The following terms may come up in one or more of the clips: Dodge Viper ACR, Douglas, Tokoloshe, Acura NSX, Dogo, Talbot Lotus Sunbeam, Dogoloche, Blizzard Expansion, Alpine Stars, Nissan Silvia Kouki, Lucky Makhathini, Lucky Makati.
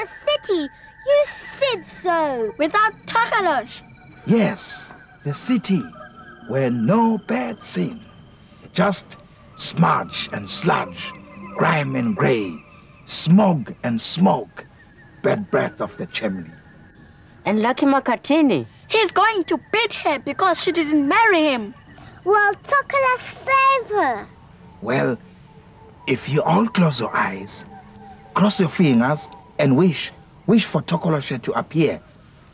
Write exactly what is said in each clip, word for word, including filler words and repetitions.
the city. You said so, without Tokoloshe. Yes, the city where no bad sin, just smudge and sludge, grime and grey, smog and smoke, bad breath of the chimney. And Lucky Makhathini? He's going to beat her because she didn't marry him. Well, Tokoloshe, save her. Well, if you all close your eyes, cross your fingers and wish, wish for Tokoloshe to appear,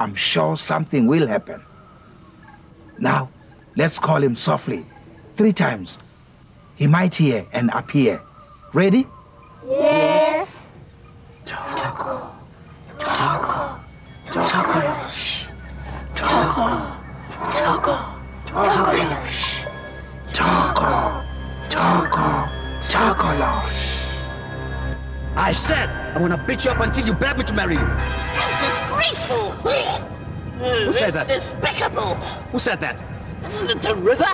I'm sure something will happen. Now, let's call him softly, three times. He might hear and appear. Ready? Yes. Togo, Togo, Tokoloshe, Togo, Togo, Tokoloshe, Togo, Togo, Tokoloshe. I said I want to beat you up until you beg me to marry you. That's disgraceful. Who said that? Despicable. Who said that? This isn't a river.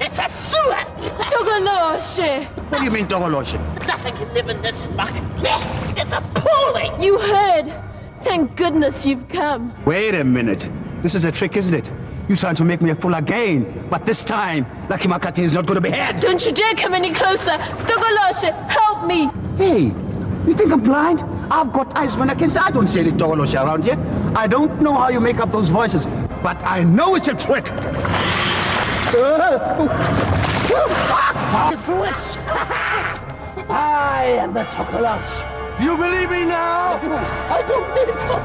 It's a sewer! Dogoloche! What do you mean, Dogoloche? Nothing can live in this muck. It's appalling! You heard! Thank goodness you've come. Wait a minute. This is a trick, isn't it? You're trying to make me a fool again. But this time, Lucky Makati is not going to be had. Don't you dare come any closer. Dogoloche, help me! Hey, you think I'm blind? I've got eyes when I can see. I don't see any Dogoloche around here. I don't know how you make up those voices, but I know it's a trick. I am the Tokoloshe. Do you believe me now? I do. Please stop.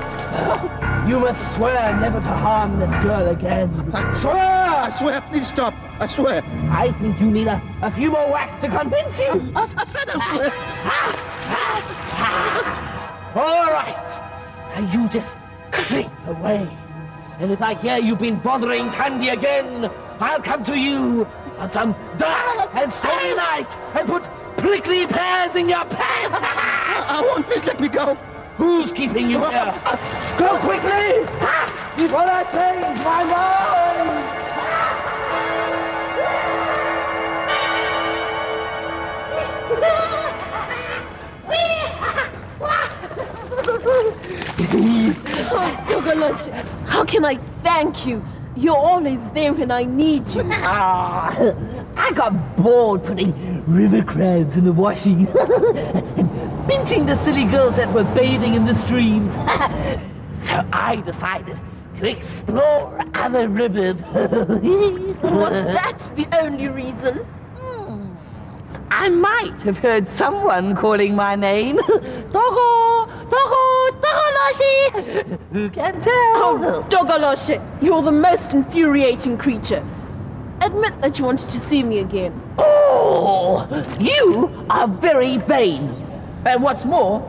You must swear never to harm this girl again. I swear. I swear. Please stop. I swear. I think you need a, a few more whacks to convince you. I, I said I swear. All right. Now you just creep away. And if I hear you've been bothering Candy again, I'll come to you on some dark and stormy night and put prickly pears in your pants. I, I won't. Please let me go. Who's keeping you here? Go quickly before I change my mind. Oh, Douglas, how can I thank you? You're always there when I need you. Ah, I got bored putting river crabs in the washing and pinching the silly girls that were bathing in the streams. So I decided to explore other rivers. Was that the only reason? Hmm. I might have heard someone calling my name. Dogo! Dogo! Who can tell? Oh, Dogoloche, you're the most infuriating creature. Admit that you wanted to see me again. Oh, you are very vain. And what's more,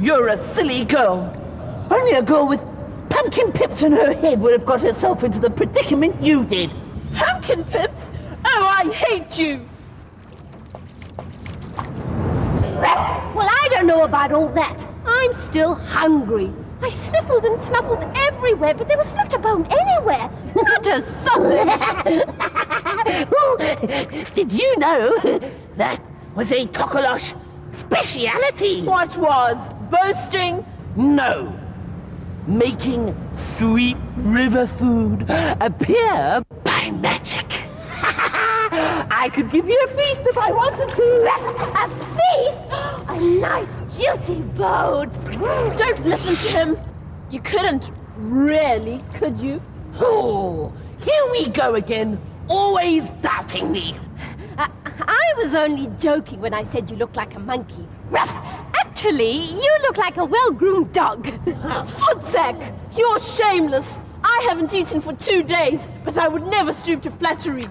you're a silly girl. Only a girl with pumpkin pips in her head would have got herself into the predicament you did. Pumpkin pips? Oh, I hate you. Well, I don't know about all that. I'm still hungry. I sniffled and snuffled everywhere, but there was not a bone anywhere. Not a sausage. Did you know that was a Tokoloshe speciality? What was? Boasting? No. Making sweet river food appear by magic. I could give you a feast if I wanted to. A feast? A nice juicy boat. Don't listen to him. You couldn't, really, could you? Oh, here we go again, always doubting me. Uh, I was only joking when I said you look like a monkey. Ruff, actually, you look like a well-groomed dog. Footsack, you're shameless. I haven't eaten for two days, but I would never stoop to flattery.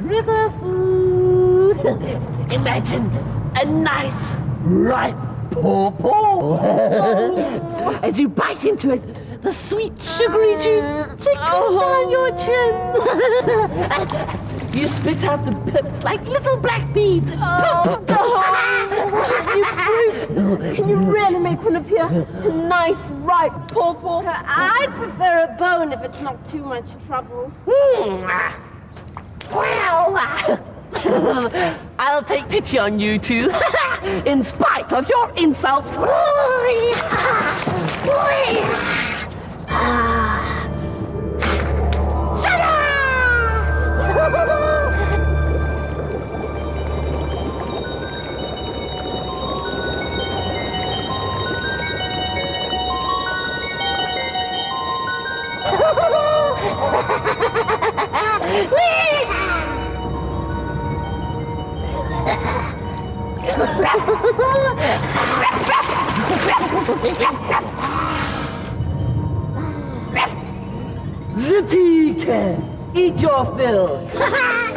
River food. Imagine a nice ripe pawpaw. Oh. As you bite into it, the sweet sugary juice trickles oh. down your chin. You spit out the pips like little black beads. Oh, oh. You brute! Can you really make one appear? A nice ripe pawpaw. I'd prefer a bone if it's not too much trouble. Mm. Well, I'll take pity on you two. in spite of your insults. The tea can eat your fill.